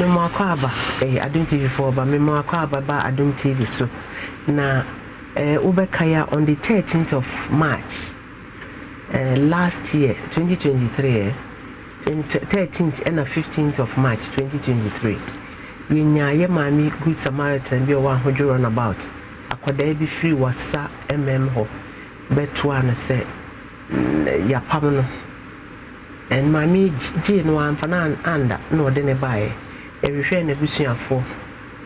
Memo Aquaba, I don't TV for, but Memo Aquaba, but I don't TV so. Now, Ubekaya on the 13th of March last year, 2023, 13th and the 15th of March, 2023. Yenya Mammy Good Samaritan be one who you run about. Akwadebi free was sa ho Betuana said ya Pamano. And Mammy G no one fanan and no dene by every share in a bushing of four.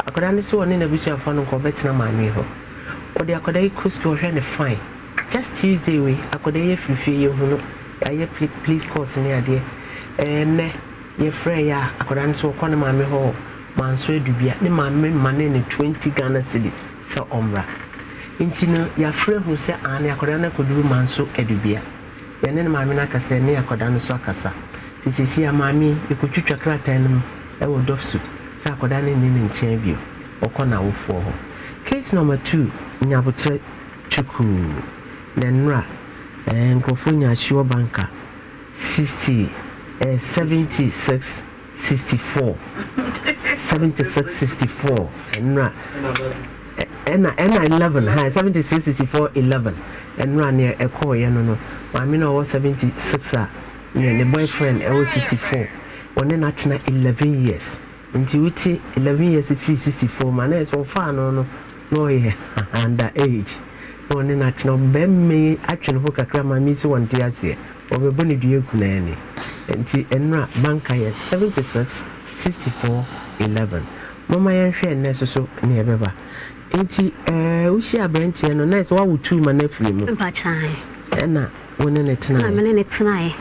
I could only sworn in a bushing of fun called Betina Mammy ho. Or the Akade Cusco was trying to find. Just Tuesday we Akade Fifi Huno. I please call Senior dear. And your Freya, I could answer Conor Mammy ho. Manso Dubia, the man, money in 20 Ghana cities, Sir Omra. Intino, your friend who said Anna Corana could do Manso Edubia. And then Mamina Casania Codano Sacasa. This is here, Mammy, you could chuck a crat and a wood of soup, Sacodani in Chavio, or Connor for her. Case number 2, Nyabutre Chuku, Nenra, and Kofunia Shua Banker, 60, 76, 64. 7664 and run and 11 high 7664 11 and run near a core. Yeah, no, I mean, I was 76er near the boyfriend. I was 64 on an actual 11 years into which 11 years if you 64 man is so far. No, yeah, under age on an actual bem me action hook a cram. I miss 1 year's here over Bonnie Duke Nanny and T and Rap Bank. I 76 64 11. Mama and share nurses so near Beba. Ain't Ushia Brent and a nice one with 2 my nephew. But I and not one in it tonight. I'm in it tonight.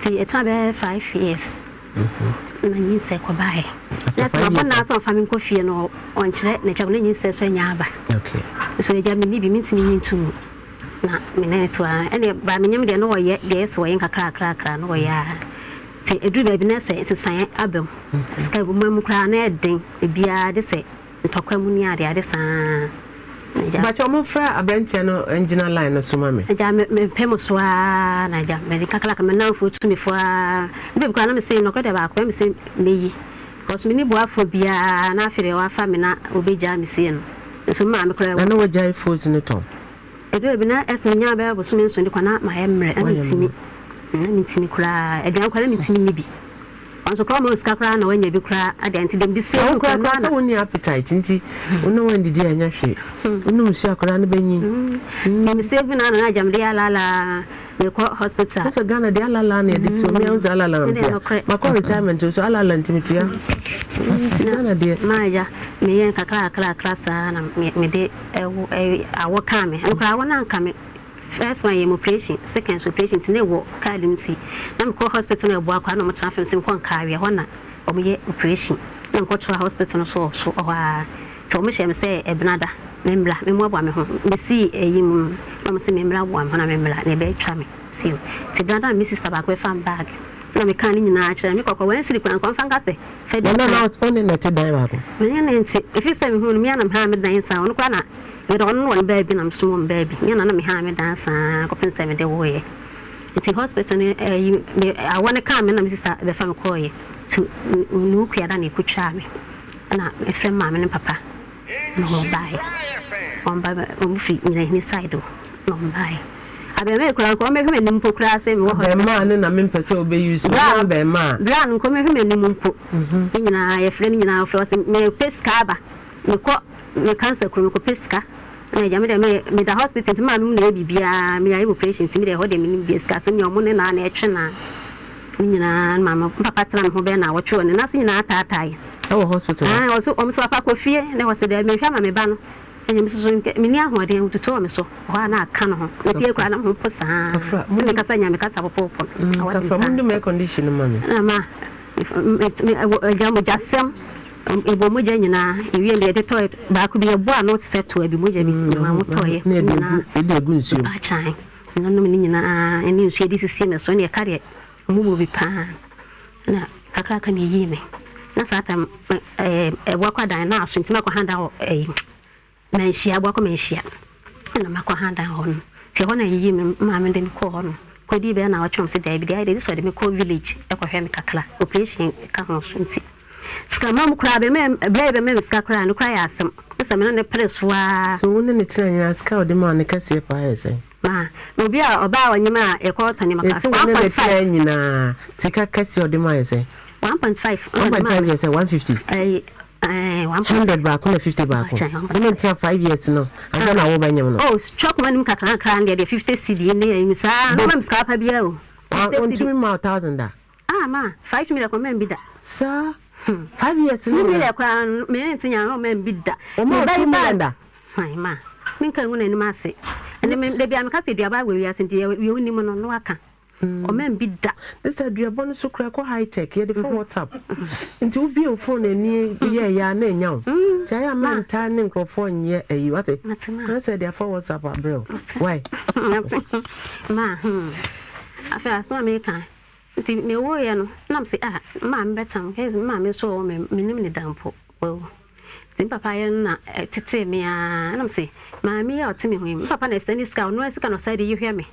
See, it's about 5 years. And you say goodbye. That's my one house of having coffee and all on chat. Naturally, you say so yaba. Okay. So the German means meaning to not minutes one. And by minimum, they know yet, guess, or yank a crack, and oh, yeah. A dream of Nessa is a sign album. Scabuman cranet ding, a beer, they say, and Tokamunia, the other sign. But your mofra, a Brentiano engineer line of Sumami. I jam Pemoswa, I jam Medica Clacamano food to me for. Bib Granam say no good about them, say me. Because many boy for beer and after the one famina will be jammy seen. So, mamma, I know what jay foods in the top. A dreamer as a yabber was mentioned to connect my emerald and see me. Mintimi cry, a damn calling me. On the crumble scaprano when you cry, I danced them this only appetite, ain't he? No one did any shake. No, sir, Corana Benny. I'm saving an ajam de la la, the court hospital. So Ghana de la la, the 2 millions a la la, my call retirement to Sala Lantimia. Dear Maja, me and Kakla class, and me day I will come and cry when I'm coming. First one operation, second operation, and they walk, cardency. Nam call hospital and walk on my traffic and one carrier, one operation. Nam go to a hospital so, or Thomas and say, Ebnada, Membla, Memoir, me see a yum, almost a Membla one, when I remember, and a very charming. See, together, Mrs. Tabacco found bag. No, we can't in nature, and we go away and sleep and confangase. Fedon out only let it die. If you say, me and I'm hammered, then sound, Granna. We don't want baby, I'm small baby. You know, I'm Mohammed dancer, coping 7 day. It's a hospital, I want to come and I'm sister, the family call you to look at any good charming. And I'm a friend, mamma and papa. No, bye. On by feet in his side, no, bye. I be make a come him and class and what her man and I'm in person be used. Grand come him and Nimpo. In a friend in our floss and may pay scaba. Me cancer chronic pesca. I am the hospital to my baby. I may operation to me the whole minimum be scassing your money and a china. Mamma, Papa, and Hobana, what you and nothing in our tie. Oh, hospital. I also almost a pack of fear, and there was a dead man, my banner. And Mrs. Minia, what they to tell me so. Why not come home? Let's hear Granam Hoposa. When the Cassania because of a pop. I want to make condition, mamma. I jam with just some. Ebomojana, if you let the toy back could be a boy not set to a Bimoja, near the goons, you are trying. No, and you say this is seen as only a carrier. Move be pan. Now, a crack and ye me. That's a walker diner since Macohanda or a Nancy, I walk a messiah. And a Macohanda on. Say one a ye, mamma, then call on. Could be an hour chance a day, but I did so the Miko village, a coherent cacla, operation, a Ska mom cry, baby, men scacker and cry as some. That's a man, the press was soon in the train as cow demand the cassia pie. Ma, no beer or bow and you ma, a quarter and a train in a sicker cassia demise. 1.5 years and 150. 100 back on 50 back. I don't tell 5 years no. I don't know when you oh, chop when you can't get a 50 CD name, sir. I'm scrapper below. Only 2,000. Ah, ma, 5 million commend that. Sir, 5 years, 2 million minutes in your home and bid that. Oh, my mother, my ma, Minka won and Massy. And then maybe I'm casting the other way as in the women on Waka. Oh, men bid that. This is your bonus to crack or high tech, yet before what's up. And you'll be on phone and yeah, yeah, name young. Tell your man, turning crophone, yeah, you at it. I said, therefore, what's up, bro? Why, ma, I feel I saw me kind. Me worry and I'm say, ah, ma'am, better, here's mammy so minimally damp. Well, then papa and titty me, and I'm say, mammy out to me, papa and standing scowl, no, I can't say, you hear me.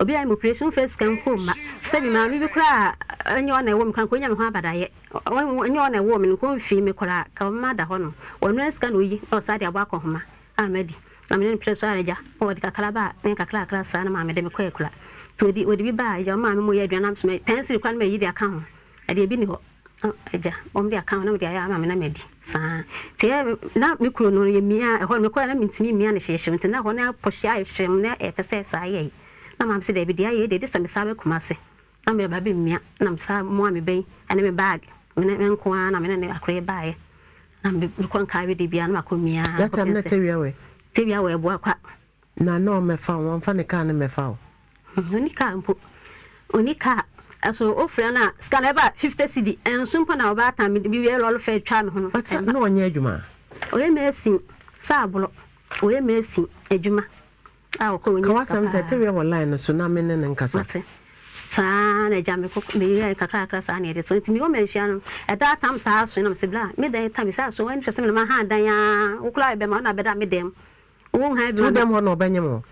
Obi I'm operation first can come, seven mammy cry, and you're a woman can't go and have a diet. When you're a woman, go female cry, come mother honor, or no, can we, or side your walk on her. I'm ready. I'm in place, or the calabar, and a class, and mammy, the quaker. To the would be by your mamma, we had an announcement. Tense, you can't make the account. I did be on the account of the I am a medi. Sir, tell not me, Colonel, me, a whole requirement to me, initiation, to now one out, push I shame there, FSS IA. Now, I'm said, the IA did this and Missabel Kumasi. I'm a baby, and I'm sad, Mommy Bay, and I'm a bag. I'm an uncle, and I'm in a crate by. I'm the one carry the Bianca Kumia. That's a material away. Tell you away, walk up. No, my found one funny can and my foul. Unica, as so often, scanaba 50 CD, and soon now about time it be all of a charm. But no one near Juma. We may sing, Sabolo, we may sing, a Juma. I'll call you some terrible line of tsunami and Cassati. San, a jamico, me, a carcass, and it is 20 million. At that time, Sars, when I'm Sibla, midday time is out so interesting in my hand, Diana, Uclay Bemona, better mid them. Won't have them or no Benjamin.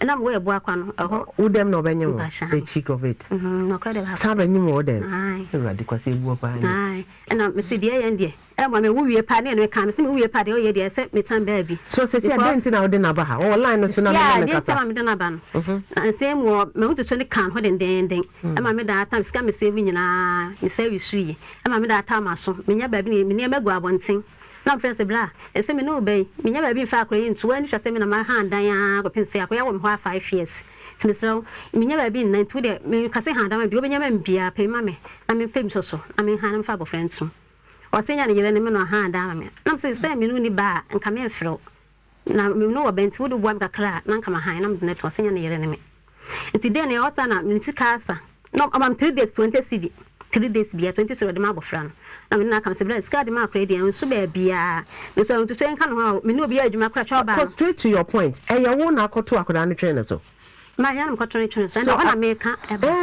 And I'm way of work on them no venue, the cheek of it. No credit, have any more than I. Aye, and I'm Missy Dear and dear. And when we a party and we come, see we a party, or dear, set me some baby. So, since you're dancing out the Nabaha, all line of Sunday, I didn't tell me the Naban. And same war, my to turn the camp, what in the ending. And my that time, scammy saving in a you see. And my that time, I saw me, baby, me never go one thing. No friends, a blah, and semi no bay. Me never been far clean to when she was in my hand, Diana, or Pensay, I won't have 5 years. To me, so me never been 9 to the Cassie Hand, I'm a doing a beer, pay mammy. I mean, famous or so. I mean, hand and fab of friends. Or saying any element or hand, damn. I'm saying, send me loony bar and come here, flow. Now, we know a bench would walk a crack, none come a high, I'm not or saying any enemy. And today, I also am Mr. Casa. No, I'm 3 days 20 CD. 3 days be a 27 the marble fran. I mean, I can say, let's guard the mark radio and so be a so to say, and come out, me no be a crash over. Straight to your point, and your own alcohol to academic trainer. So, my young cotton trainers, and I make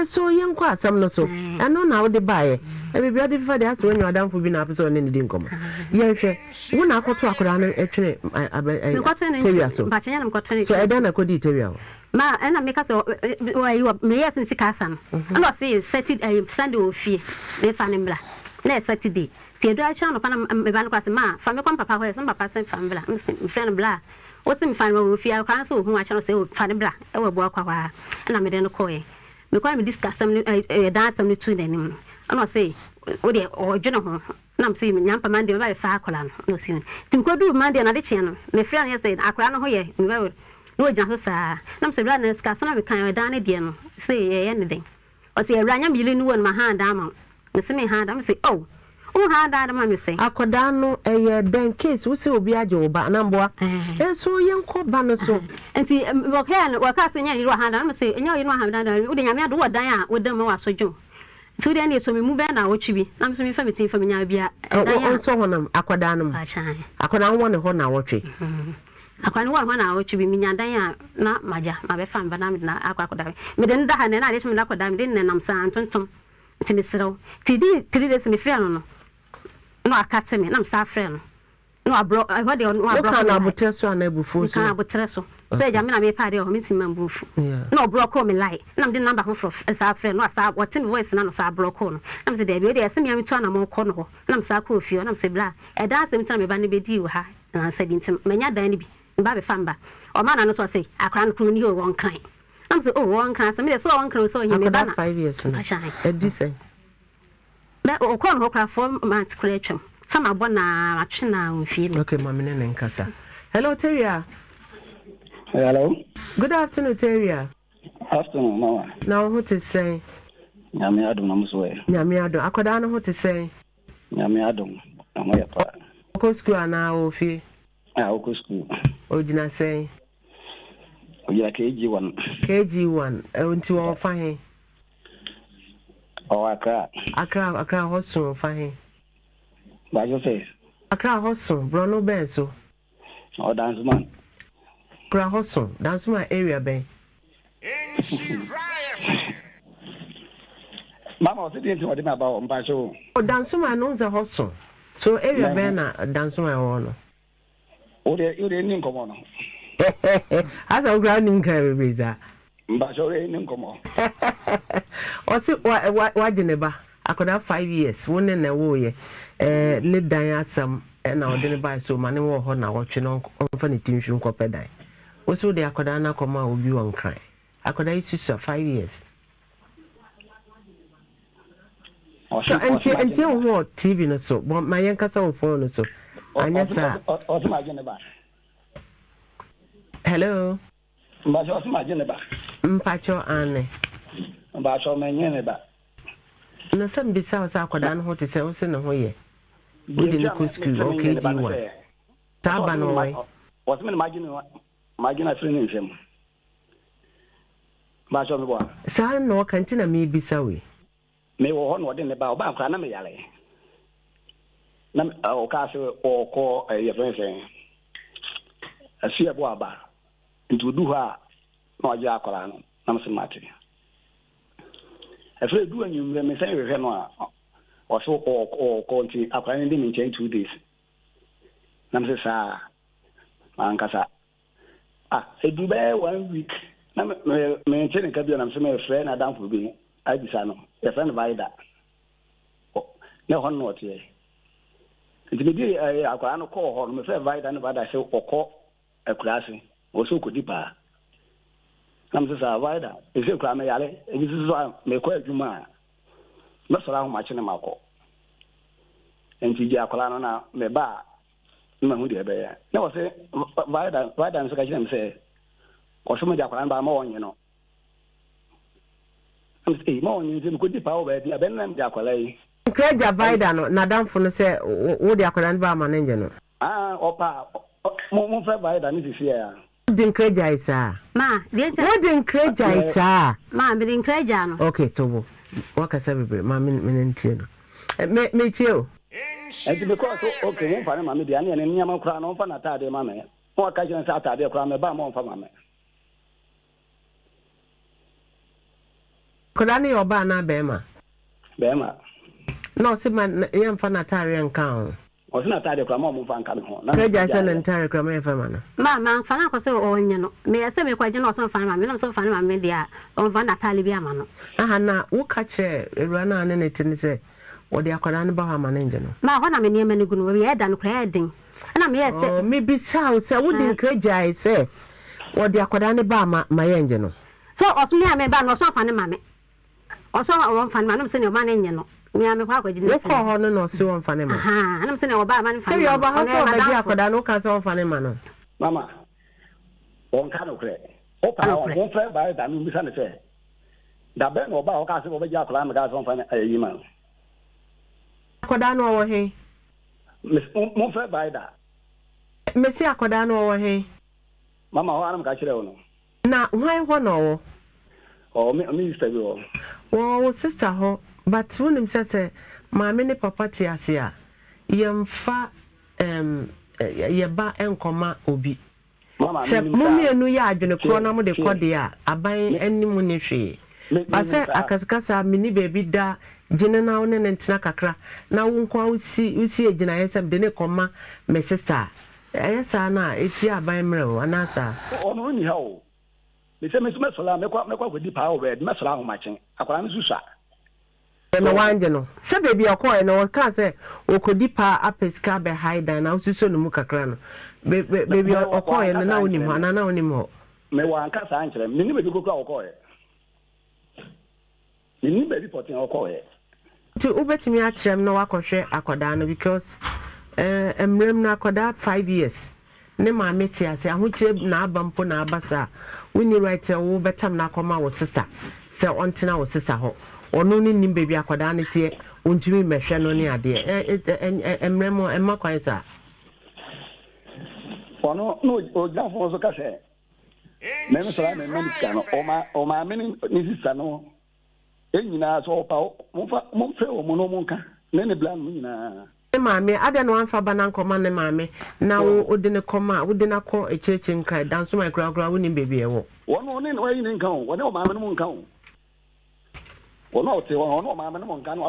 so young quite some not so. I know now they buy everybody for that when you are down for being up so in the income. Yes, you won't alcohol to academic train. I got an interior so, but I am cotton. So I don't know could detail. Ma, and I make us you are mayor since the Cassan. I must say, set it a Sunday fee, they found him black. Next Saturday, Theodore Chan upon a bank was a man, from a compapa where some papa sent from black, friend black. What's in fine with your counsel, whom I shall say, Father Black, I will walk a while, and I made a coy. We call me discuss some dance some to them. I must say, or general. Nam see me, Yampa Mandy by far colon, no soon. To go do Mandy another channel, my friend has said, I cran away, we will. No, just sir. I'm so glad and scarce and I can't down again. Say anything. Or say, I ran a million in my hand, damn. Miss me hand, I'm say, oh, who hand out of my mistake? I could down no a damn case, who so be a job, but number. And so young called Banaso. And see, walk here and walk us in your hand, I'm say, and you don't have done that. Would I do what Diane would them or so do? To the end, so we move now, what she be. I'm so infirmity from Yabia. Oh, so on them, Aquadanum. I could not want to hold our watching. I can't walk 1 hour to be Minya Diana, not Maja, my fan, but I'm not Aquacodam. Midden Dahan and I just Melacodam, then I'm Santum. To Miss Row. TD, 3 days in the friend. No, I cut him, I'm sad friend. No, I brought I body on one. I can't have a Tresso and Ebu Fusa. Say, I mean, I may party or missing Mambufu. No broke home in light, and I'm the number of as our friend, not our what's in voice and us are broke home. I'm the day, they are sending me to an amount corner, and I'm Sakufi, and I'm Sabla. At that same time, a bandy be you high, and I said, Mania Danny, Baby Famba, or man, I know what I say, I can't clean you one kind. I'm so one class, I mean, so one crown, so you may ban 5 years. I shine at this. That will call Hokra 4 months creature. Some are born a china with you. Okay, Mamma and Cassa. Hello, Teria. Hello. Good afternoon, Teria. Afternoon, Mama. Now, what to say? Yamiado, Mamma's way. Yamiado, I could know what to say. Yamiado, I'm way apart. Oko school now, Ophi. I go school. What did I say? We are KG1. KG1. I want to all fine. Oh, Accra Hostel, fine. What's your face? Accra Hostel, Bruno Benso. Oh, dance man. Accra Hostel, dance man area, Ben. In Shiraya. Mama, what's the thing about Mbacho? Oh, dance man knows the hostel. So, area Ben, dance man, I want. Oh, you didn't come on. As a grounding carry visa, but your name come on. Also, why Geneva? I could have 5 years, one in a warrior, let die some, and I didn't buy so many more honor watching on funny team from Copedine. Also, the Acodana come out with you on cry. I could have used 5 years. Until what TV or so, but my young castle phone or so. I guess my Geneva. Hello. Mbacho Majeneba. Mpacho Anne. Mbacho Menyeneba. No, some besides I could unhold to sell in a way. We didn't go school, okay, one. Tabanoy. What's my margin of freedom? Mbacho Bois. San no cantina me be sorry. May one what in the Baobab Canamiale. Castle or call a friend. I see a boaba. Into do her, no Jacolan, Namsamati. I feel doing you may say with him or so or quality apparently in change 2 days. Namsa Mancasa. Ah, I do by 1 week. Maintaining Cabian, I'm some friend, I don't for me. I design a friend by that. No one not here. It's the day I can call or my friend by that, but I say or call a class. Also could deeper. Comes as a rider, is your clammy alley, and this is why I may quite you mind. Not around much in a marco. And Tia Colana may bar. No, dear. No, say, why dance again say, or some of your clan by morning, you know. I'm saying, morning, you could deep over the abandoned Jacqueline. Craig Javidan, Madame Fonse, would your clan by Manangano? Ah, opa, more by than this year. Encourage, sir. Ma, what encourage, sir? Ma, be encourage. Okay, Tobo. What can celebrate? Ma, me too. And because okay, one for mammy, the onion and Yaman crown on Fanatade, mammy. More catching Saturday crown, a bam on for mammy. Colani or Bana Bema? Bema. No, see my young Fanatarian count. Was not tired of Cramon Fan coming home. I said, entire Cramon Famana. Mamma, Fana was so on you. May I say, me quite generous on Fan, I'm so fine, I'm media on Vanatali Biamano. Ahana, who catch a runner and anything say, or the Akoran Bahaman engine. My one, I mean, many good we had done creating. And I'm yes, maybe south, I wouldn't encourage, I say, or the Akoran Bama, my engine. So, Osmia may ban or so funny, mammy. Or so I won't find Madame Senior Man engine. I'm no so on Fanema. I'm saying about my family Fanema. Mamma, one canoe crack. One friend by the misunderstanding. The Ben or Bao Castle over Jacqueline gas on Fanema. Codano or he? Miss Monfred by that. Monsieur Codano or he? Mamma, I'm Cachero. Now, why 1 hour? Oh, Mister Girl. Well, sister, ho. But when himself said, my mini papa Tiasia, Yamfa, Yaba and Coma Obi. Said, Mummy and New Yard in a corner with the cordia, I buy any money. But said, Akascasa, mini baby da, General and Snakakra. Now, we see a generation of Dene Coma, my sister. Sana, it's your bimro, and answer. On you know, the same as Messala, make up with the power red, Messala matching. I can't do that. And one general. Say, baby, a coin or can't say, or could dip up his car behind and I'll see soon Mukakran. Baby, a coin and now any one and only more. May one can't answer him. Minimum go coil. Minimum reporting or coil. To Uber to me, I shall no acquire Aquadana because. Mrem na koda 5 years. Ne ma meti ase ahoche na abampo na abasa. Wini right wo betam na koma wo sister. Se ontina wo sister ho. Ono ni nim baby akoda ne tie ontumi mehwe no ne ade. Mrem e ma kwan sa. Ono no oja fo so ka se. Me sala me medika no o ma me ni sister no. Enyina so pa mo fe o mo no mo nka. Ne ne blan mo nyina. Mammy, I don't want for Banan Command, Mammy. Now, wouldn't come out, wouldn't I call a church and cry down to my growing baby? One morning, why you didn't come? What no mamma won't come? Well, no, no mamma won't come.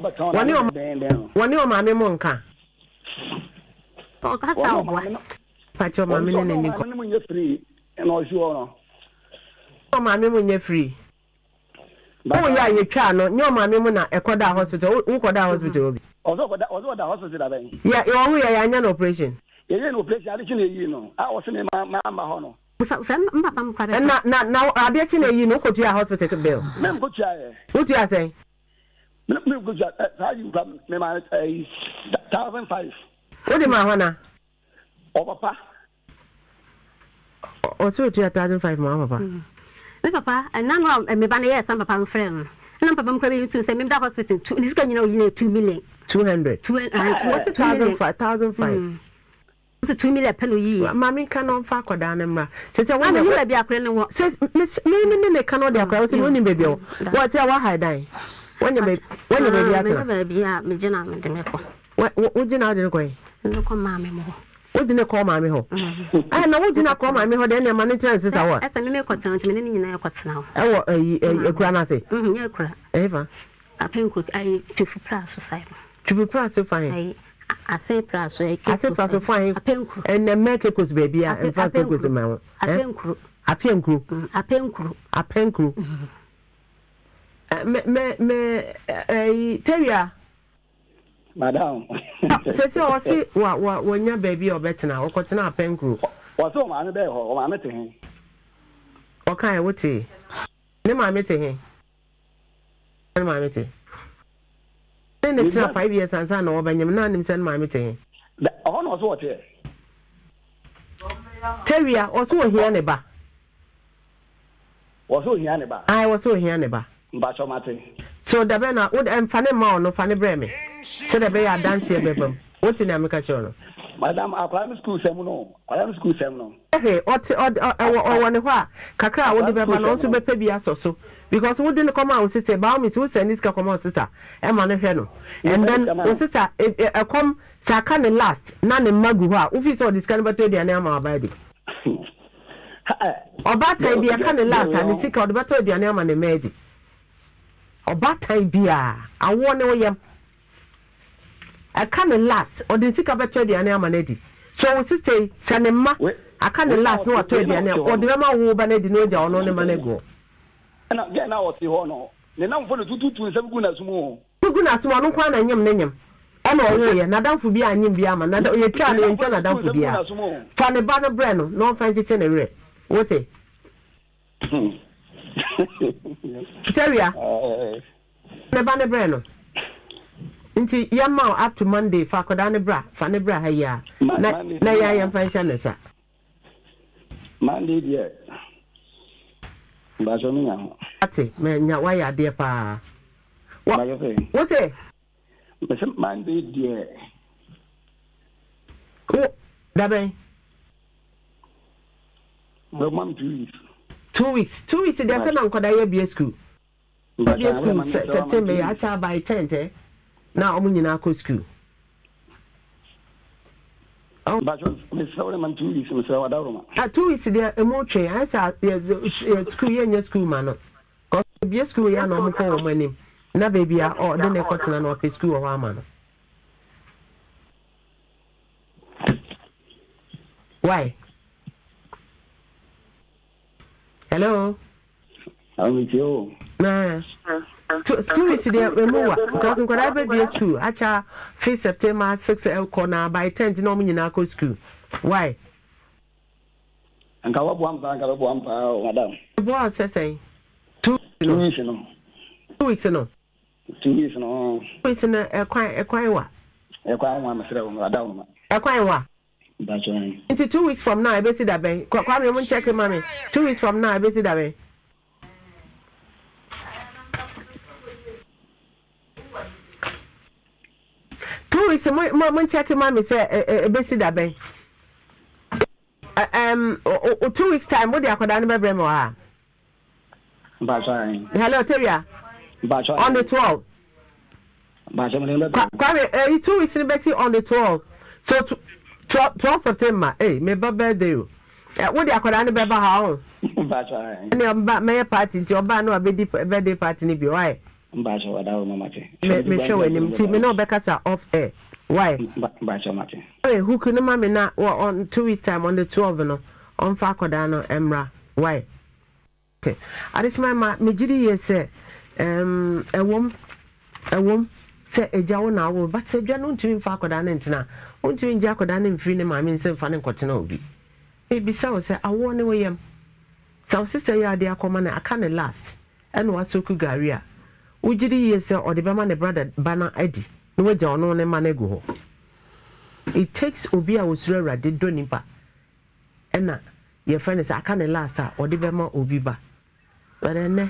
One your mammy won't come. Oh, that's how one. Patch your mammy when you're free, and all you honor. Oh, mammy when you're free. Oh, yeah, you can't. No mammy when I call that hospital, who called that hospital. Although the hospital, yeah, you are an operation. You know, place, you know, I was in my mamma. Now, I bet you know, could you have hospital bill? Mem, good child. What do you say? No, good job. How you come, mamma, 1,500. What do my honor? Oh, papa. Also, 2,500, mamma. Papa, and now I'm a banner, some of my friends. Number of craving to say, maybe that hospital, this can you know, 2,200. 2,500. It's a 2 million penny. Mammy cannot fuck or damn. Says, I wonder who I be a crane. Says, Miss Mammy cannot be a crowd in only baby. What's your high die? When you may be a gentleman, the miracle. What would you not go? No, call mammy more. Wouldn't I call mammy ho? I know what did not call mammy ho, then your manager is our. As a mimic content, meaning in our cuts now. Oh, a granite. Ever. A pink could I to for plus society. To be proud to find. I say proud so I say proud to find a pink and the Americans baby and Falcons in my group. A pink group. A pink group. A pink group. Me, Terrier. Madam, says you see what when your baby or better now, or cotton up and group. What's all my bed or I'm meeting him? Okay, what's he? Name my meeting him. And my meeting. Then it's 5 years and son or Benjamin and send my meeting. The honor was what here? Terrier or so here, neighbor. Was so here, neighbor. I was so here, neighbor. But so the banner would am funny more no funny breme. So the bear dance here, baby. What's in Amicachono? Madame, our primary school seminal. Okay, or one wha Kakra would be also be PBS or so. Because wouldn't come out, sister, Balmis who send this Kakoma sister, and Manaheno. And then, sister, a come Shakan last, none in Magua, if you saw this kind of baby and Emma Abadi. Or battery be a kind of last, and it's called battery and Emma and Medi. Obatai bia awone wo yam aka ne last odisika betwe dia na amanedi so we sister sanema aka ne last no atwe dia na odema wo ba na di no ja ono ne manego na ge na wo ti ho no ne na mfo no tututu nsam gu na sumu anu kwa na nyam nyam ono wo ye na danfu bia anyim bia ma na ye twa na encha na danfu bia fa ne ba no bre no no fa nche na wire wote Terrier, the banner Breno. Into your mouth up to Monday, Fakodana bra, Fanebra, Haya. Nay, I am Fanchana, sir. Monday, dear. Bajomina. That's it, man. Why are dear pa? What are you saying? What's it? Monday, dear. Cool, Dabby. The mum, please. 2 weeks. There's an uncle that be school. September, I shall by 10. Now I'm in our school. Oh, but Miss Solomon, 2 weeks, Miss Adaroma. 2 weeks, there a moche. I saw school and your school man. Cause be a school, you know, my name. Now, baby, or then a cotton and office school or man. Why? Hello? I'm with you. Nah. Two is there, because when I be school, actually, 5th September, 6th corner by 10th, no meaning I go school. Why? And go up one pound, madam. What say? 2 weeks no. 2 weeks no. 2 weeks no. 2 weeks no. Equine what? Equine one, madam. Equine what? That's right. It's 2 weeks from now. I bet that way. Come check it, mommy. 2 weeks from now. I bet that way. So my check mommy say busy that ben 2 weeks time what they are going to be more hello Teria on the 12th Kwame 2 weeks in busy on the 12th so 12 September eh my birthday what they are going to be how and your my party your ba no be birthday party ni be why Mbacho wadao mamate. Meshowe ni mti mino bekasa off air. Why? Mbacho mate. Hey, who can mama na on 2 weeks time on the 12th no on fakodano emra. Why? Okay. Adishma ma mejiri yese ewom se ejawo na wo but se dwa no ntumi fakodano ntina. Ontumi nja kodano mfiri ne mama nse mfa ne nkotena obi. E bi se wo se awo ne wo yam. Sa sister ya de akoma na aka ne last. Eno wasoku garia. Ujiri yese odibama ne brother bana edi nwe je ono ne manego ho it takes obi a osura rade do nipa ena your friend is aka ne last a odibama obi ba bare ne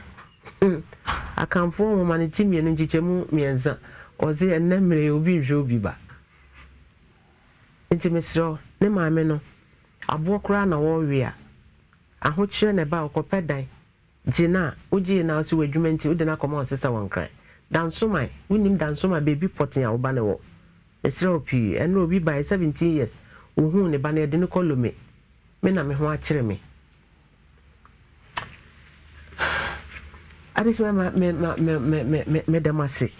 akamfo mo mane timie no njichemu mienza ozi enne mere obi nje obi ba intimisro ne maame no abo kura na wo wea aho kire ne ba okopedan Jina, uji na usi wejumenti udena koma sister wankrai. Dansoma, winim dansoma baby potin ya ubane wo. Esra opi, eno obi by 17 years. Uhu ne bane edinu kolome. Mena me ho akire me. Adeswa me damase.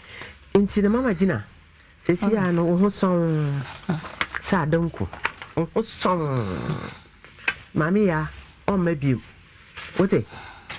Inti ne mama Jina. Esi ya no uhu son. Sa donku. Uhu son. Mami ya o mebiu. Ote.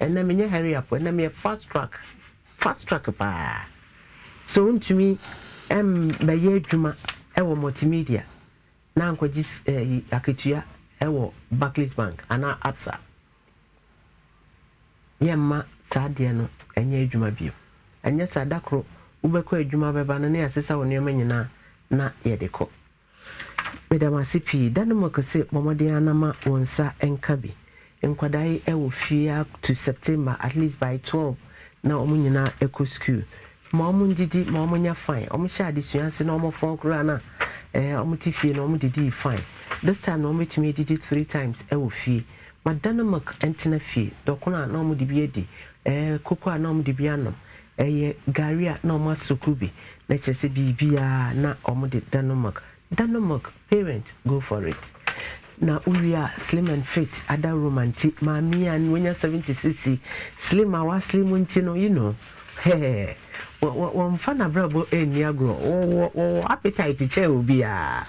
and then me hurry up and then me fast track pa so unto me by adwuma ewo multimedia na nkoji aketua ewo Barclays Bank ana Absa yemma saade no anya adwuma bio anya sadakro ubekwa adwuma beba no ne asesa wo nyoma nyina na ye de ko madam asipi danmo kase momode anama wonsa enka bi Nkwadai ewo fia to September at least by 12 na omunyina eco school ma omunjidi ma omunya fine omusha disuanse na omofon kura na omutifie na omudidi fine this time na omitimi didi 3 times ewo fie madanamak entina fie dokuna na omudibie di kokwa na omudibia no eye garia na omasukubi na chese bibia na omudidanamak danamak parents go for it na uria slim and fit ada romantic mami and when you're 76 slim awa slim untino you know hey one fana brabo niagro oh appetite che obi a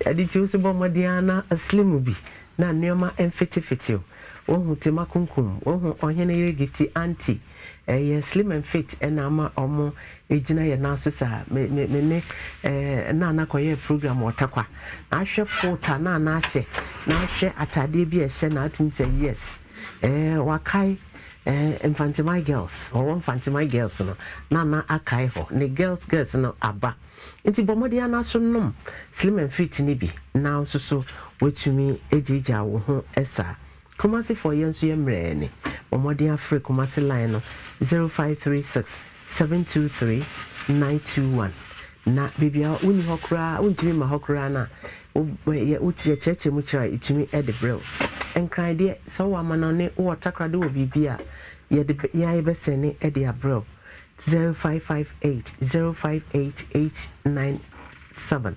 editu so bomodiana slim obi na nyoma en fit wo hu te makunkum wo hu ohene yere gifti anti eh slim and fit na ma omo ejina ye na so sa me na na koye program otakwa na hwe futa na na ahye na hwe atade bi ehye na atim say yes wakai infantimai girls or infantimai girls no na na akai ho ne girls no aba nti bomodi ana so nom slim and fit ni bi na so so wetumi ejija wo ho esa Kumasi for Yensu Yemreni, Omodia Free Kumasi Lino 0536 723 921. na baby a woni ho kra wontimi ma ho kra na wo cheche mu chira itimi e de brel enkran de so wa ma na ne wo takra de wo bibi a ye de ya e be sene e de abrel 0558 058897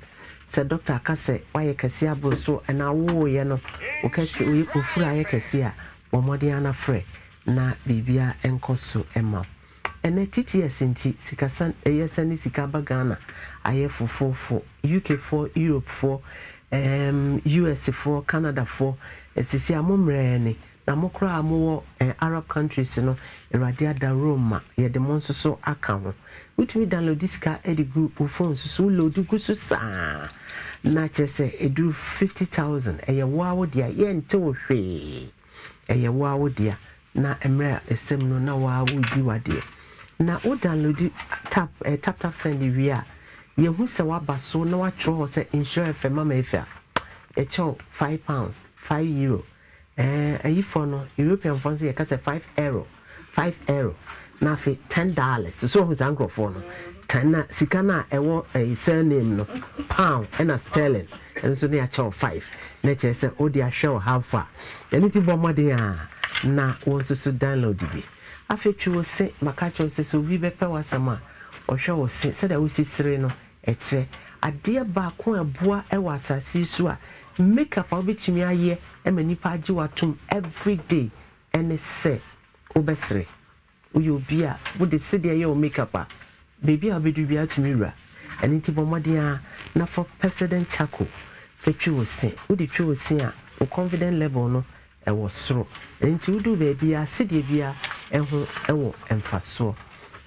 said Dr. Akase why e kase abro so na wo ye no wo kase wo ofura ye kase a wo modiana frɛ na bibi a enkoso ema ene TTS nti sikasan eyesani sikaba Ghana aye fofofo UK4 Europe4 US4 Canada4 sisi amomre ne na mokra amwo Arab countries no eradia da Roma ye de monso so aka ho wutumi download this car edi group phone so load gu so sa na chese edu 50,000 eye wawo dia ye nte wo hwe eye wawo dia na emre esem no na wawo di wade na o download tap send we are ye hu se wa baso na wa tro se insure fe mama efia e cho £5 €5 ayi for no European funds ye ka se €5 na fe $10 so hu zanko for no tana sikana ewo e surname no pound and a sterling and so na cho £5 na che se o dia show how far anything bo modern na wo so download bi afetu wo se makacho se so bi bepe wasama ohwe wo se se da wo sisire no ekyre ade ba ko aboa e wasase su a make up obetumi aye e manipa agi watum every day ene se obesere uyo bi a wo de se de ye o make up a bebi a bedu bi atumi wura ene ti bomodia na for president chako fetu wo se wo de twu wo se a o confident level no e was soro enti wo do bebi a se de bia ehu ewo emfaso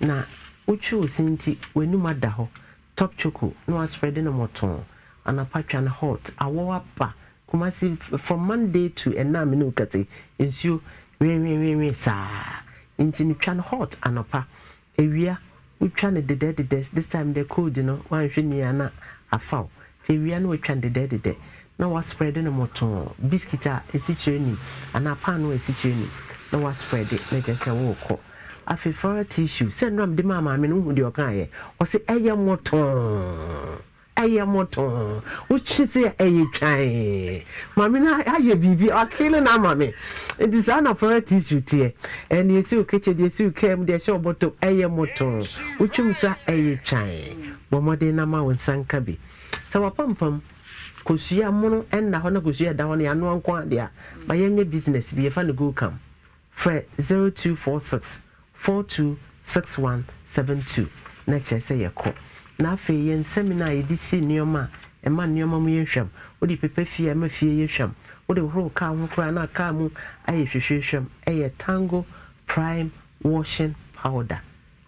na uchu osinti wenuma da ho top choco no asprede na moton anapatwa na hot awowa pa kumasi from Monday to enam no kati ensio we sa intini twa na hot anapa ewia utwa na dede this time the cold no wanhwe nia na afaw ewia no utwa dede na wasprede na moton biscuita esicheni anapa no esicheni na wasprede na gese woko afi for tissue said no am de mama me no hu de okan ye o se eye moton which is eye twan mama na aye bibi akile na mama it is an for tissue tie and you see ukeche de see ukem de show bottom eye moton which is eye twan bomode na ma wonsanka bi sawa pampam kosuya mono en na ho na kosuya da ho na ano anko dia ba yenye business bi e fa no go come for 0246 426172 na che se yekọ na afi ye seminar ye di si nioma e ma nioma mu yehwam wo di pepe fie ma fie yehwam wo di horo ka ho kra na ka mu aye hwehwehwam eye Tango Prime Washing Powder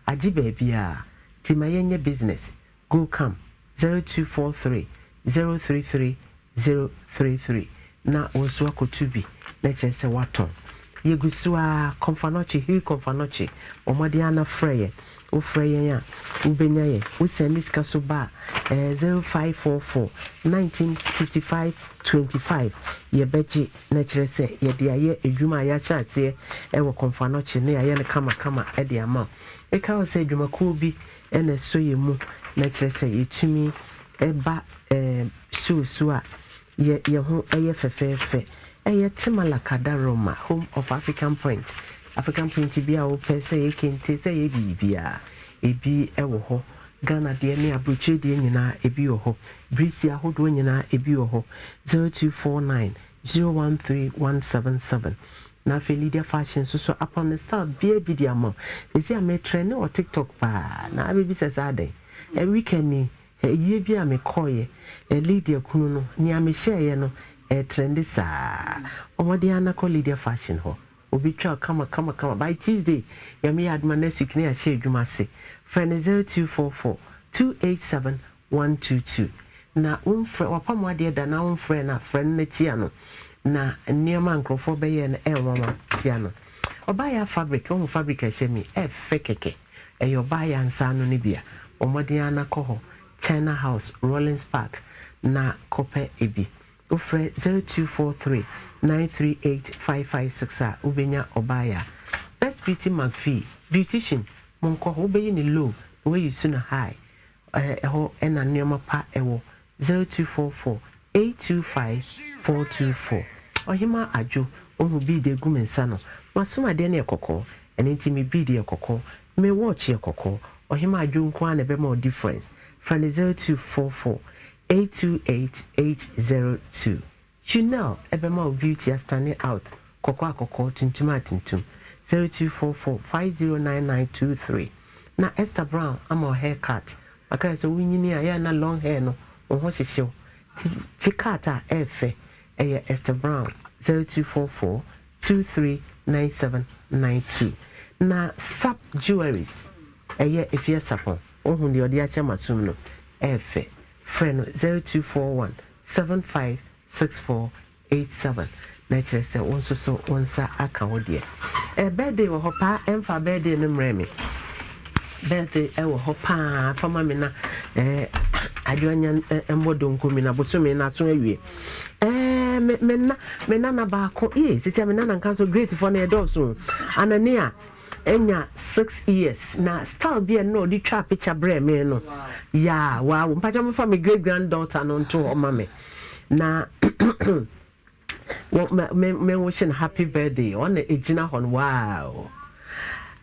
aji baby a ti ma yenye business go come 0243 033033 na osu akotubi na che se waton Yegusua Confanochi, Hill Confanochi, or Madiana Freyer, O Freyer, Ubenaye, who send Miss Casuba 0544 1955 25. Ye Betty, naturally say, ye dear, ye, a Juma Yacha, say, Ewa Confanochi, near Yana Kama, at the amount. A cow said Juma Kobi, and a so ye moo, naturally say, ye to me, a ba, Susua, ye, ye, who, a fair. Eye Timala Kadaroma, home of African Point. African Point be our pesa ye kente say ye bibia. E be ewoho. Ghana de me abuche de nyina e bi oho. Brisia hodo nyina e bi oho. 0249 013177. Na fe Lydia Fashion so upon the start be bi dia mo. E si am trend or TikTok pa. Na abi sesade. E weekend ni e ye bi am koye. E Lydia kunu no ni am share ye no. A trendy sa omodiana call Lydia Fashion ho obi twa kama by Tuesday yami admanes week na share dwuma se friend 0244 287122 na unfre wapamwa de da na unfre na friend na chia no na nneema nkrofo be ye na enwama chia no obaya fabric on fabric ahemi e fekeke e yobaya nsano ne bia omodiana koho China House Rollins Park na kope ebi Ufre 0243 938 556 ubenya obaya. Best Beauty McPhee, beautician. Monko obey in the low, where you sooner high. eho ena nneoma pa ewo 0244825424 ohima ajo ohu bi de gumensa no masoma de na ekokọ enenti me bi de ekokọ me watch ekokọ ohima ajo nko na be ma difference from 0244828802 Chanel ebema beauty are standing out koko akoko tuntuma tuntum 0244509923 na Esther Brown ama haircut aka so winyini aya na long hair no oho hihihio chikata efe eya Esther Brown 0244239792 na Sap Jewelries eya efia sapon ohu de odi acha masum no efe friend 0241756487 na chere se wonso so wonsa aka ho de e birthday wo hopa emfa birthday no mremi birthday e wo hopa fama me na aduanya embodo nkomi na bosome na so awie me na na ba ko sisi me na na nka so great for na edo so anania enya 6 years na star bi no di twa picture bre me no ya wa wo mpacha me fa me great granddaughter no nto o mame na well, me wishing happy birthday on the Ejina Hon. Wow,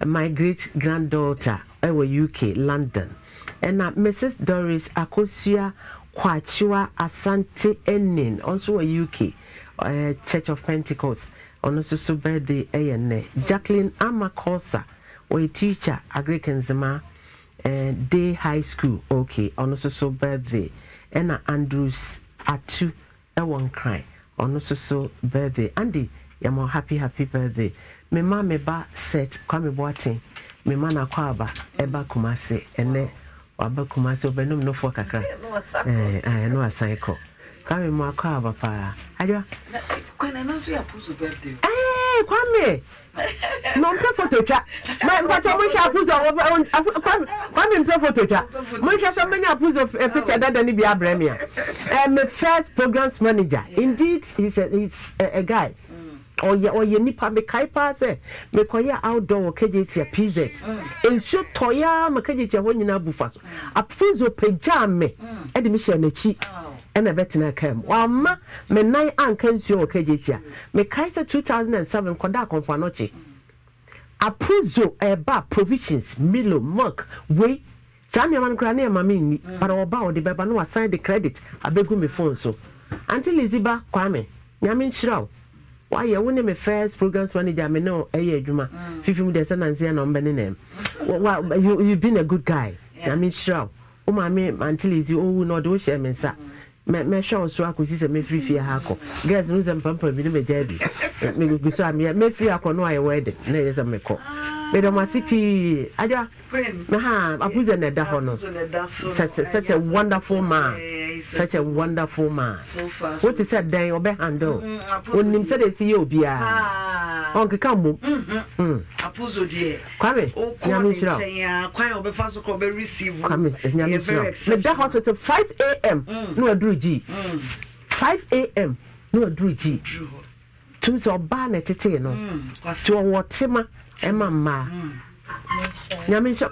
my great granddaughter, I was UK, London, and Mrs. Doris Akosia Kwachua Asante Enin, also a UK, Church of Pentecost, on also birthday, Jacqueline Amakosa, or a teacher, Agrikenzema, Day High School, okay, on also birthday, and Andrews Atu, a one cry. Ono so birthday Andy yamo happy birthday me ma me ba set kwame boatin me ma na kwa aba eba Kumase ene aba Kumase obenum no fo kakra no asan ko kwame mo akwa aba pa adwa kwame no so ya puso birthday kwame no mpe photo twa ma photo mo sha puso kwame mpe photo twa mo sha so many puso picture dada ni bia bremia my first programs manager indeed he's a guy or ye nipa me kai pa se me koya outdoor KJT ya PZ enso toya me KJT ya wonyina bufa so afuzo pejame e de me hye na chi and a veteran came. Well, me 9 and came to your KJT. Me Kaiser 2007 Kodak on Fanochi. Apuzo a bar provisions, Milo, Mark, Way, Samuel Crane, Mammy, but our bow the Babano assigned the credit. I beg me phone so. Auntie Liziba, Kwame, Yamin Shrow. Why, you won't name a first programs manager, me know, a year, Juma, 50 minutes and Zian on Benin. Well, you've been a good guy, Yamin Shrow. Oh, my name, Auntie Lizzie, oh, no, do share me, sir. Me show so akosi se me free fie ha ko guys no zem pampa bi no me jadi me guguso amia me free akọ no aye wede na yesa me ko me do masipi adwa na ha apuze na da ho no such a wonderful man so fast what is that then obe handle onim se de ti ye obi a on keka mo apuzo die kwame nyamishira kwame obe fa so ko be receive kwame nyamishira me da hospital 5 AM no adru G. 5 AM. No Drew G. To so ban at it, no. To what Timma and Mamma. Yamisha,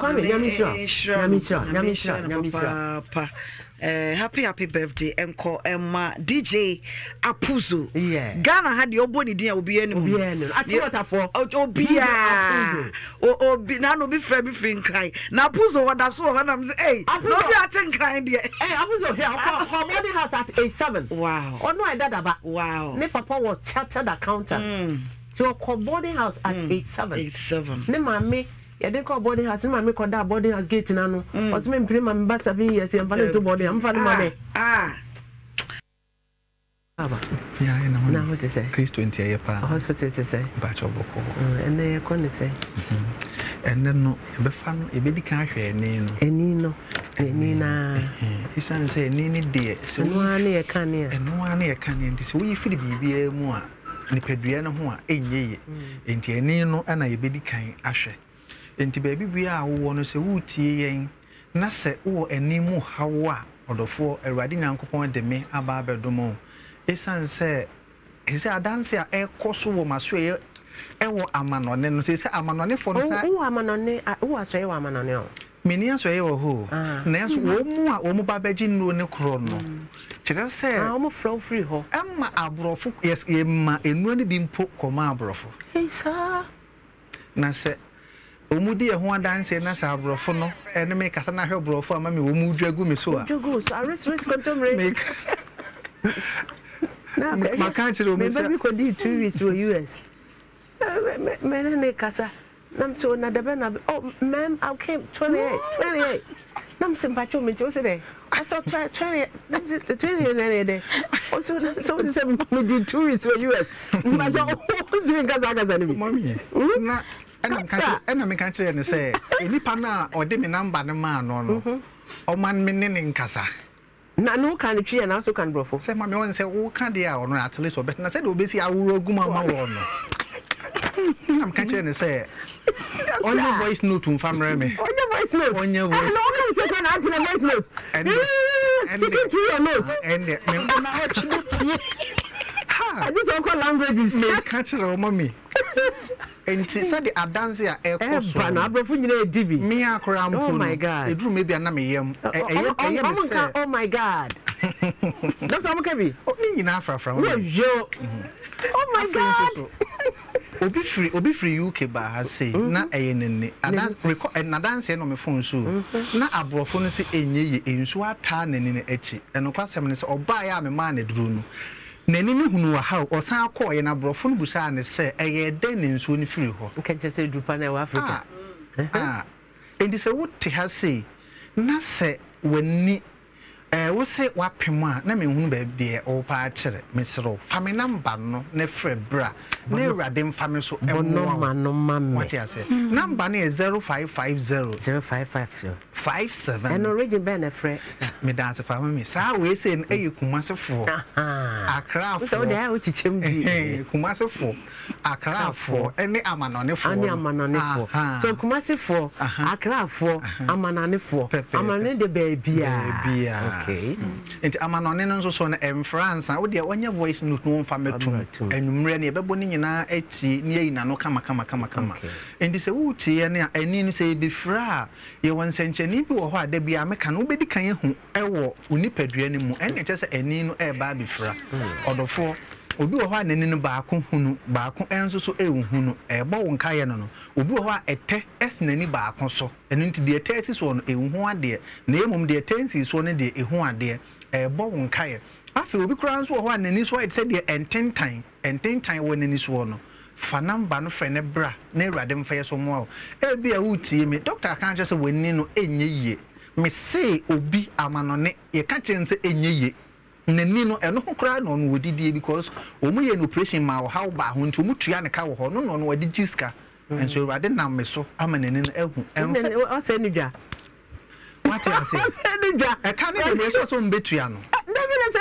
happy birthday, Uncle Emma DJ Apuzo. Yeah, Ghana had your body dear, Obiano. I thought I for Obia or Binano be free cry. Now, Puzo, what I saw, and I'm saying, I don't crying dear. Apuzo here, her body has at 87. Wow, oh no, I did about wow. Nepapa was chartered accountant to a boarding house at 87. 87. Ne mammy. I didn't call boarding house. My make that boarding house gate in Anu. Was me bring my back 7 years. I'm falling to boarding. I'm falling money. Yeah, I know. Now what is it? Chris 20 years. Hospital to say. Batch of Boko. And then you can say. And then no, you be fan. You be the country. Enino. Enina. It's an say. Enini day. So no one here can here. No one here can here. This we feel the baby more. The Pedriano who are enye. Enti enino. And I be the kind ashe. Enti baby we are one say who tie na se wo animu hawa odofo erade nyankopon de me aba bedomo esan se ese adanse a ekoso wo maso e wo amanone no se amanone for no sa wo amanone wo aso e wo amanone o Minia say, oh, who? Ness, Womu, Omobabajin, no crono. Chira say, I'm a flow free ho. Emma Abrofo, yes, Emma, and really been poke, comma brofo. Hey, sir. Nassa Omudia, who dance in Nassa Brofono, and make us an hour brofo, Mammy, Womu Jagumisua. Jagos, I risk contemporary. My counsel, maybe we could do 2 weeks to US. Menene Casa. I'm to another banana. Oh, ma'am, I came 28. I'm sympathetic with you today. I saw 20. That's the 20th. Also, so this is the tourists for US. My dog doing Gazagas. Mommy, and I'm country and say, Nipana or Diminamba, the man or man meaning in Casa. No country and also can brothel. Say, my one said, oh, can't they are not at least or better? I said, obviously, I will go my I'm catching the say. On your voice note, from Remy. On your voice note. On your voice. I know I'm voice note. And speaking to your note. And I just call languages. Me catch your mommy. And she said the Adansia air course. Me a cram. Oh my God. It drew maybe an amium. Oh my God. That's how we. Oh, in Afra from. Oh my God. Obi free UK ba ha say na eyenene adan record na dance no me phone so na abrofo no say enye ye ensu ata nene ne echi enokwasem ne say oba ya me ma na duru no nani ne hunu wa ha o san akọ ye na abrofo no busa ne say eye den ne ensu ni free ho nkan che say drupa na Africa and say what te ha say na say wani wo say wapem a na mehunu ba bia o pa akere mesero fami number no na febra na ewrade mfami so e no what you say number no is 0550 0550 57 and origin be na fre me dance fami me sa we say na e kumasefo akrafo so dey o chichem bi kumasefo akrafo ene amanonefo so kumasefo akrafo amanonefo amanon de bia okay. And I'm an on in France. I would your voice not known for me to and Rene Baboni in our 80 no come. And this Uti and say be fra. You want century or what they be a mechanically can you ever unipedri anymore and it just a nino air baby fra or the four. Obi wo ha nene no baako hunu baako enso so ehunu ebo wonka ye no no obi wo ha ete esnani baako so eno nti de ete esi so no ehunu ade na emum de ete ensi so no de ehunu ade ebo wonka ye afi obi kura nso wo ha nani so ete de ententan wo nani so no fa number no frene bra na ewrade mfa ye so mo awo e bia wo tie me doctor kan je se wani no enye ye me se obi amanone ye ka kire nse enye ye Nenino and no crown on would did because only an operation ma how by huntu mutriana cow no no what did Jiska. And so I didn't know so I'm an elbow. And then I'll send you. What I say? I can't even some betriano. Never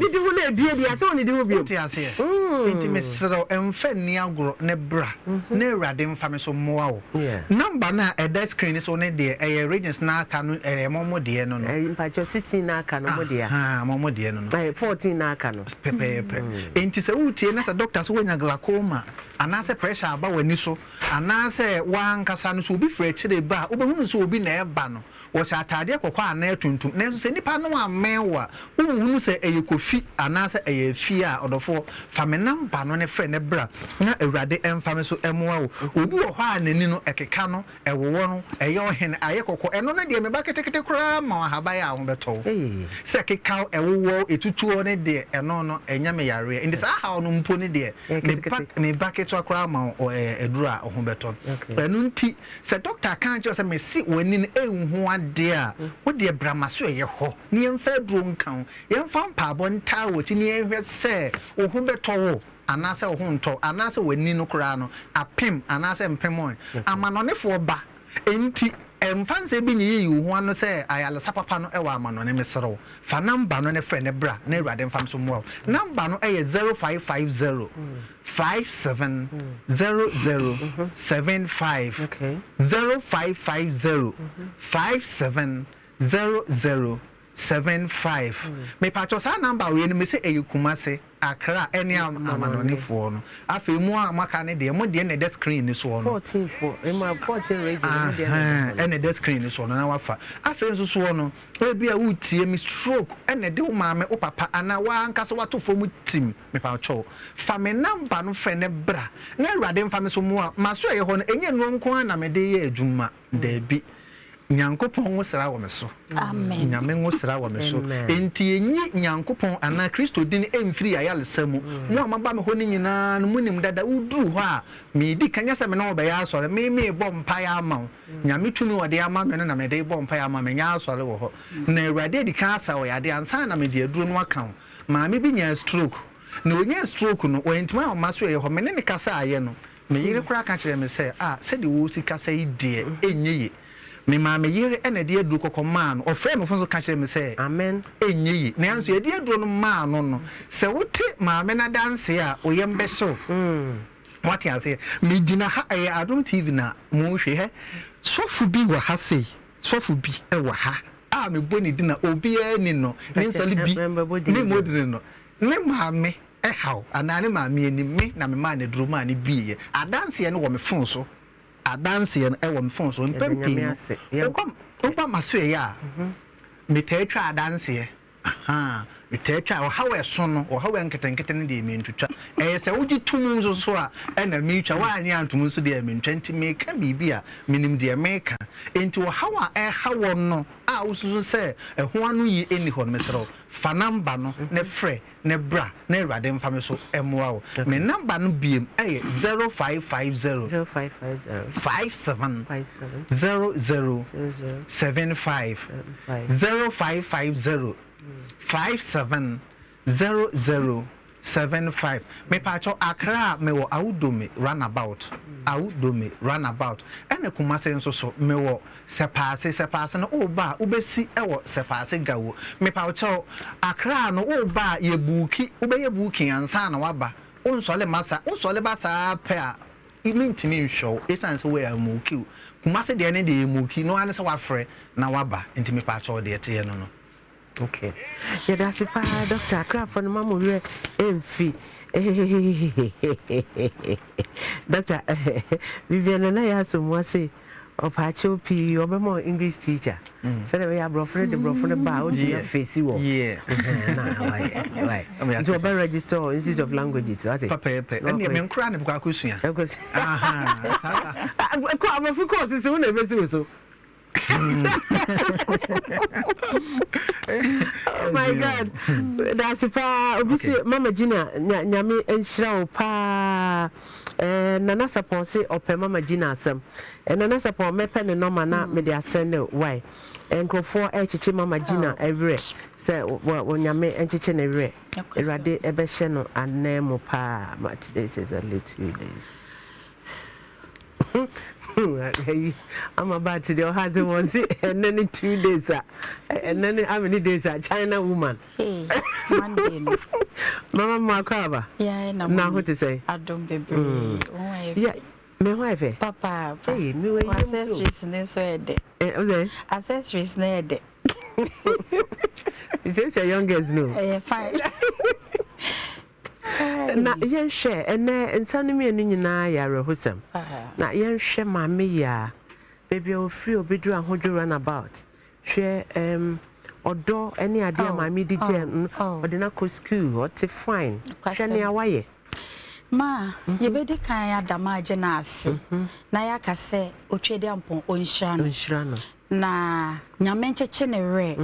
did you let be as only do beauty as here. Intimacy and fan near grow nebra, near radim family so more. Number now a dead screen is only there, a regions now can a momo dear no, but your 16 now can dear, momo dear no, 14 now can. It is a uti and as a doctor's when a glaucoma, and as a pressure about when you so, and as a one casanus will be fresh to the bar, Uberhunus will be near Bano, was a tidier cocoa near Tuntum, Nelson, Nipano, Melwa, who say a coffee, and as a fear or the four. Famenam banone frene bra na ewrade emfame so emoa wo obi wo ha nani no ekeka no ewo no eyo hen ayekoko eno na de meba ketekete kura ma habaya aho beto se keka ewo etutuo ne de eno no enya me yare in this aha no mpo ne de me baketo kura ma o edura aho beto eno nti se doctor kan je se me si wani ne ehu ade a wo de bramaso eye ho ne emfa duro nkan emfa mpabo nta wo ti ne ehwe se wo Towo anase ohunto anase wani no kura no apem anase mpemon amanonefo ba enti emfanse bi nyi yihu ano se ayala sapapa no ewa amanone mesero fa number no ne frɛ ne bra na ewrade mfam so mo number no eye 0550 570075 okay 0550 5700 75. Me patcho sa number we me say Kumase Accra any amanoni for no. Afi mu amaka ne de mo de na the screen ni so no. 14 e ma 14 radio ni de na. Any the screen ni so no na wafa. Afi nso so no e bia utie me stroke any de wo maame wo papa ana wa anka so wato fo mu tim me patcho. Fa me number no fe ne bra. Na Awurade mfa me so mu a maso e ho no enye no nko na me de ye adwuma da bi. Nyankopon wosra wo meso. Amen. Nyame wosra wo meso. Enti enyi Nyankopon ana Kristo din emfiri ayalesa mu. Na maba me ho ni nyina no munim dada uduru ho a me di kanya se me na obeya asore me bom pa ya ma. Nyame tumi wode ama me na me de bom pa ya ma me nya asore wo ho. Na Awurade di ka asa wo yade ansa na me de aduru no aka ho. Ma me bi nya stroke. Na onya stroke no o entima o maso ye ho me ne ne kasa aye no. Me yire kura ka kire me se ah se de wo sikasa yi de enye. Me mama yere ene de adu kokoman o frame of so catch me say amen enye na anso ye de adu no ma no no se wote mama na dance a oyem be so what you say me gina ha e adom tv na mo hwe he sofu bi wa ha sei sofu bi e wa ha a me boni di na obi ani no me so li bi me modin no me mama e haw anane mama ani me na me ma na duro ma ni bi a dance ye no wo me fun so a dance and I want phone so mpempi o come opa maso e ya me tetwa dance e aha me tetwa o how e so no o how e nketenkete ne de me ntwa e se wogi tumu so so a na me twa wa ani antum so de me 20 me ka bibia minim de me ka enti o how a e hawo no a wo so se e ho anu yi eni ho me sero fa number no ne frɛ ne bra ne Awurade mfa me so emoa wo me number no biem eye 0550 57 0075 me pacho Accra me wo Awudome runabout ene Kumase nso so me wo sepase no oba ubesi ewo sepase gawo me pacho Accra no oba ye buki ubeye buki ansa na waba unsole masa unsole basa pa imintimi nhwo esan se we amuki Kumase de ne de muki no anse wafre na waba intimi pacho de te no no. Okay. Yeah, that's it, Doctor. Crap for the mama we envy. Doctor, Vivian and I have some more say of Hachopi, your mama English teacher. So that we are broffing the bow to your face. Yeah. To a better register Institute of Languages. That's it. Papa, and you're being crying about Kusia. Aha. I'm of course, it's only a oh my God, that's pa. Obviously, Mama Gina, nyami enshira pa. Nana saponse open Mama Gina asem. Nana sapon mepe ne normal na me dia send why. Enkrofo echiche Mama Gina everywhere. Say nyami enchiche ne everywhere. Erade ebe hye no anemo pa. But today is a little days. I'm about to do husband was it and then 2 days and then how many days a China woman? Hey, it's Monday. Mama Makaba. Yeah, now what to say? I don't be yeah, my wife. Papa, hey, me way. Accessories in this way. Okay. Accessories near the. Is this your youngest no? Yeah, fine. Na yen share and nsani me enu nyina ya rehosam na yen hwe ma me ya baby ofri obedu ahodo run about hwe odo any idea ma me di gen odina ko school o te fine hwe ne awaye ma ye bedi kan ya damage na ase na ya ka se otwede ampon onhyira no na nyamencheche ne re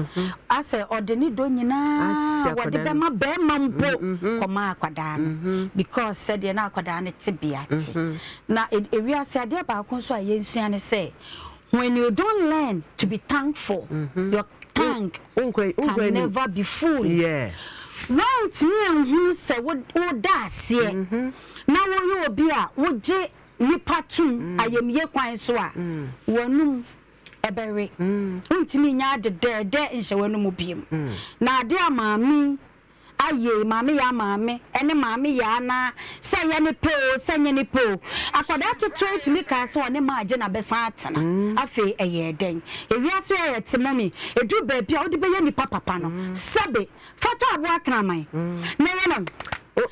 ase ordinary do nyina wode be ma be mampo koma akwada no because said ye na akwada ne tibiati na ewi ase ade ba kon so ayensua ne say when you don't learn to be thankful your tank can never be full. Yeah. Won't you who say what does ye now you be a would je nipa tum ayemye kwan so a wonum Eberry. Unti me nya de in she wonu mubim. Na de amami Aye, mammy, and a mammy yana, say any po. I could have to try to make us on a margin of besatan. I feel a year dang. If you are swear at mommy, a do baby, I'll be any papa pano. Sabby, fatal work, mammy. No.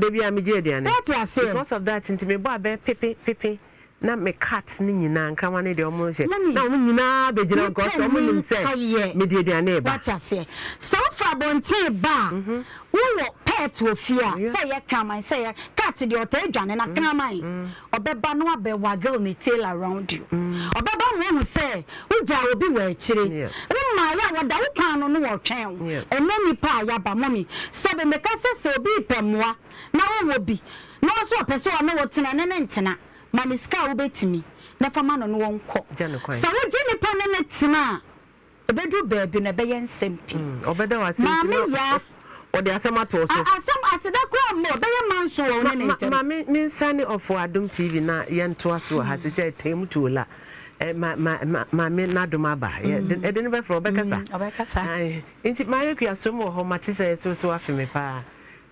Because of that, into me, Bobby, Pippy. Na me cat ni nyina nka wane de omo hye na omo nyina be gina nko so omo nim se me de ane ba what ase so far bonte ba wo pet wo fia say ya kama say ya cat de otadwane na kama yin obeba no abewa girl ni tail around you obeba wo say wo ja obi wa akire ma ya wo da wo pan no wo twen enemi pa ya ba mommy so be me ka say obi pemwa na wo bi na so person wa no wotena ne ntina Maniska obetimi na fama no wonko so wo ji nipa ne netina ebedu beebi na beye nsempi obeda wase mami ya odi asema to so asem aseda kwa mo beye manso wo ne neten mami minsani of Adom TV na ye nto aso ha se je temu to la mami na doma ba e de ne be fro obekasa nti maye kwa somo ho matisa so afeme pa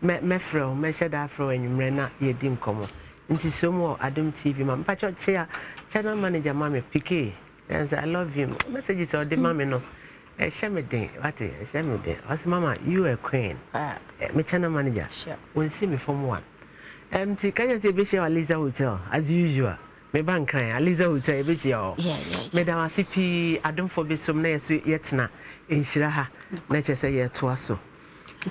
me fro me sheda fro enwumre na ye di nkomo Nti somo Adom TV mam pacho chair channel manager mame PK and I love you messages or the mame no e shemeden what e shemeden as mama you a queen me channel manager sure won see me form 1 mt can you say be share Aliza hotel as usual me bank kan Aliza hotel be share yeah me da wasi pi Adom for be som na yeso yetna enhira ha na che say yeto aso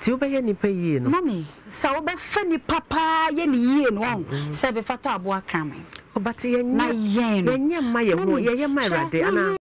Tio be ni pa yie no mami sa obe fa ni papa ye ni yie no se be fato aboa kraman obati ye nya ye nya ma ye ho ye ye ma rade ana